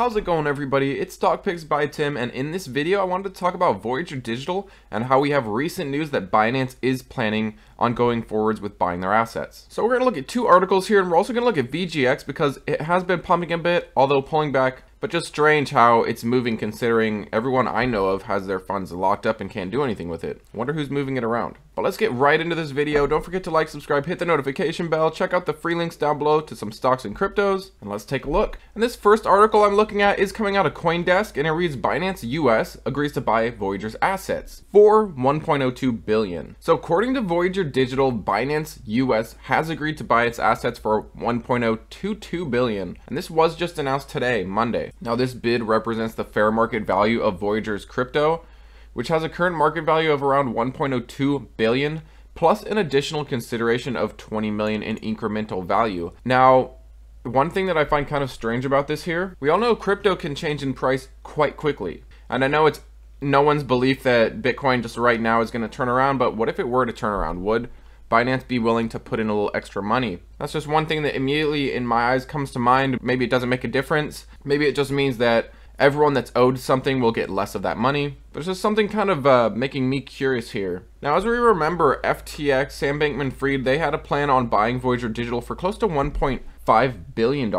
How's it going, everybody? It's Stock Picks by Tim, and in this video I wanted to talk about Voyager Digital and how we have recent news that Binance is planning on going forwards with buying their assets. So we're going to look at two articles here, and we're also going to look at VGX because it has been pumping a bit, although pulling back, but just strange how it's moving considering everyone I know of has their funds locked up and can't do anything with it. Wonder who's moving it around. But let's get right into this video. Don't forget to like, subscribe, hit the notification bell, check out the free links down below to some stocks and cryptos, and let's take a look. And this first article I'm looking at is coming out of CoinDesk, and it reads Binance US agrees to buy Voyager's assets for $1.02 billion. So according to Voyager Digital, Binance US has agreed to buy its assets for $1.022 billion, and this was just announced today, Monday. Now this bid represents the fair market value of Voyager's crypto, which has a current market value of around $1.02 billion, plus an additional consideration of $20 million in incremental value. Now, one thing that I find kind of strange about this here, we all know crypto can change in price quite quickly. And I know it's no one's belief that Bitcoin just right now is going to turn around, but what if it were to turn around? Would Binance be willing to put in a little extra money? That's just one thing that immediately in my eyes comes to mind. Maybe it doesn't make a difference. Maybe it just means that everyone that's owed something will get less of that money. There's just something kind of making me curious here. Now, as we remember, FTX, Sam Bankman-Fried, they had a plan on buying Voyager Digital for close to $1.5 billion.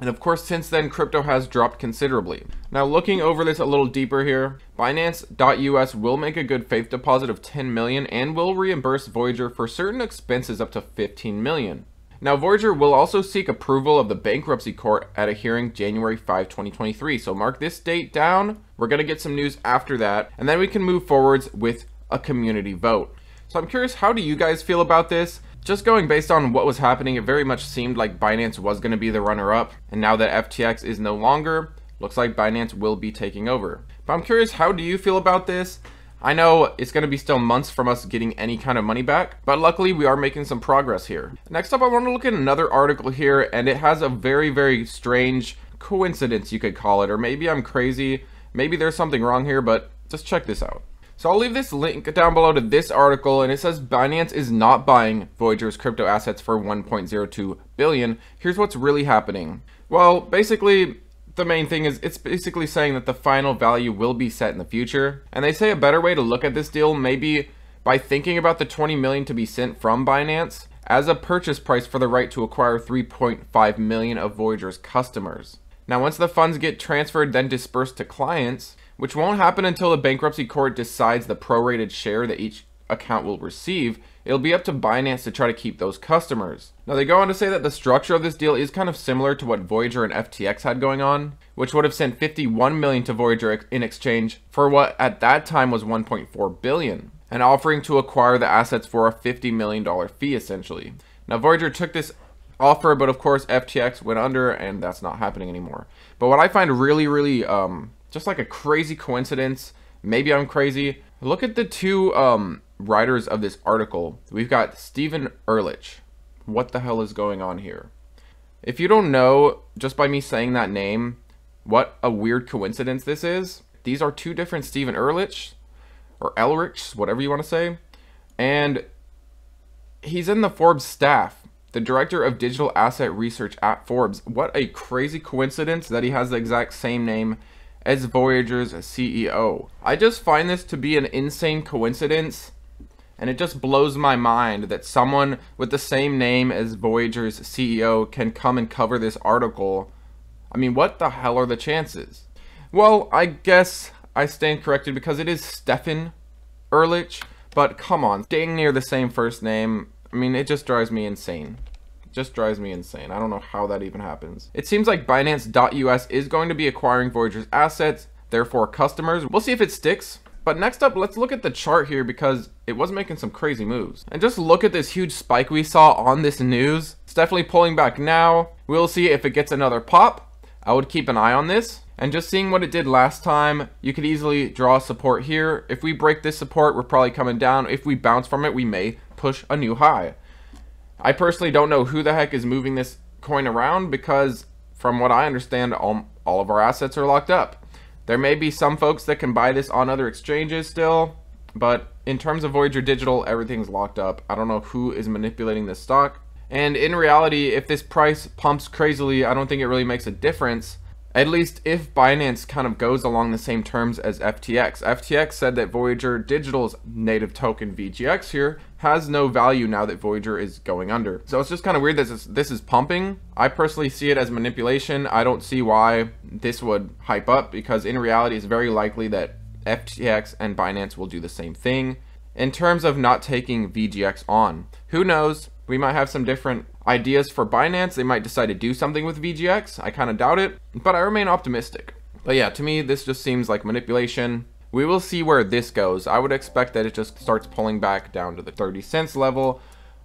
And of course, since then, crypto has dropped considerably. Now, looking over this a little deeper here, Binance.us will make a good faith deposit of $10 million and will reimburse Voyager for certain expenses up to $15 million. Now, Voyager will also seek approval of the bankruptcy court at a hearing January 5, 2023. So mark this date down. We're going to get some news after that, and then we can move forwards with a community vote. So I'm curious, how do you guys feel about this? Just going based on what was happening, it very much seemed like Binance was going to be the runner-up. And now that FTX is no longer, looks like Binance will be taking over. But I'm curious, how do you feel about this? I know it's going to be still months from us getting any kind of money back, but luckily we are making some progress here. Next up, I want to look at another article here, and it has a very strange coincidence, you could call it, or maybe I'm crazy. Maybe there's something wrong here, but just check this out. So I'll leave this link down below to this article, and it says Binance is not buying Voyager's crypto assets for $1.02 billion. Here's what's really happening. Well, basically, the main thing is it's basically saying that the final value will be set in the future, and they say a better way to look at this deal maybe by thinking about the 20 million to be sent from Binance as a purchase price for the right to acquire 3.5 million of Voyager's customers. Now, once the funds get transferred, then dispersed to clients, which won't happen until the bankruptcy court decides the prorated share that each account will receive, it'll be up to Binance to try to keep those customers. Now, they go on to say that the structure of this deal is kind of similar to what Voyager and FTX had going on, which would have sent 51 million to Voyager in exchange for what at that time was 1.4 billion, an offering to acquire the assets for a $50 million fee essentially. Now, Voyager took this offer, but of course FTX went under, and that's not happening anymore. But what I find really just like a crazy coincidence, maybe I'm crazy, look at the two writers of this article. We've got Steven Ehrlich. What the hell is going on here? If you don't know, just by me saying that name, what a weird coincidence this is. These are two different Steven Ehrlich, or Elrichs, whatever you want to say, and he's in the Forbes staff, the director of digital asset research at Forbes. What a crazy coincidence that he has the exact same name as Voyager's CEO. I just find this to be an insane coincidence, and it just blows my mind that someone with the same name as Voyager's CEO can come and cover this article. I mean, what the hell are the chances? Well, I guess I stand corrected because it is Steven Ehrlich, but come on, dang near the same first name. I mean, it just drives me insane. Just drives me insane. I don't know how that even happens. It seems like Binance.us is going to be acquiring Voyager's assets, therefore customers. We'll see if it sticks. But next up, let's look at the chart here because it was making some crazy moves. And just look at this huge spike we saw on this news. It's definitely pulling back now. We'll see if it gets another pop. I would keep an eye on this. And just seeing what it did last time, you could easily draw support here. If we break this support, we're probably coming down. If we bounce from it, we may push a new high. I personally don't know who the heck is moving this coin around because from what I understand, all of our assets are locked up. There may be some folks that can buy this on other exchanges still, but in terms of Voyager Digital, everything's locked up. I don't know who is manipulating this stock. And in reality, if this price pumps crazily, I don't think it really makes a difference. At least if Binance kind of goes along the same terms as FTX. FTX said that Voyager Digital's native token VGX here has no value now that Voyager is going under. So it's just kind of weird that this is pumping. I personally see it as manipulation. I don't see why this would hype up, because in reality it's very likely that FTX and Binance will do the same thing in terms of not taking VGX on. Who knows? We might have some different ideas for Binance. They might decide to do something with VGX. I kind of doubt it, but I remain optimistic. But yeah, to me, this just seems like manipulation. We will see where this goes. I would expect that it just starts pulling back down to the 30 cents level.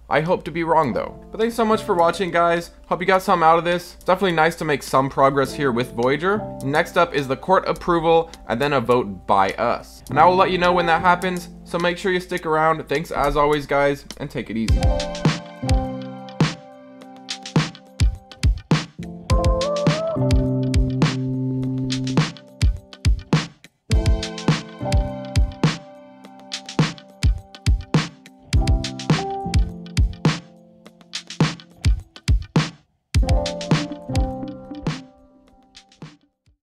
I hope to be wrong though. But thanks so much for watching, guys. Hope you got something out of this. It's definitely nice to make some progress here with Voyager. Next up is the court approval and then a vote by us. And I will let you know when that happens, so make sure you stick around. Thanks as always, guys, and take it easy.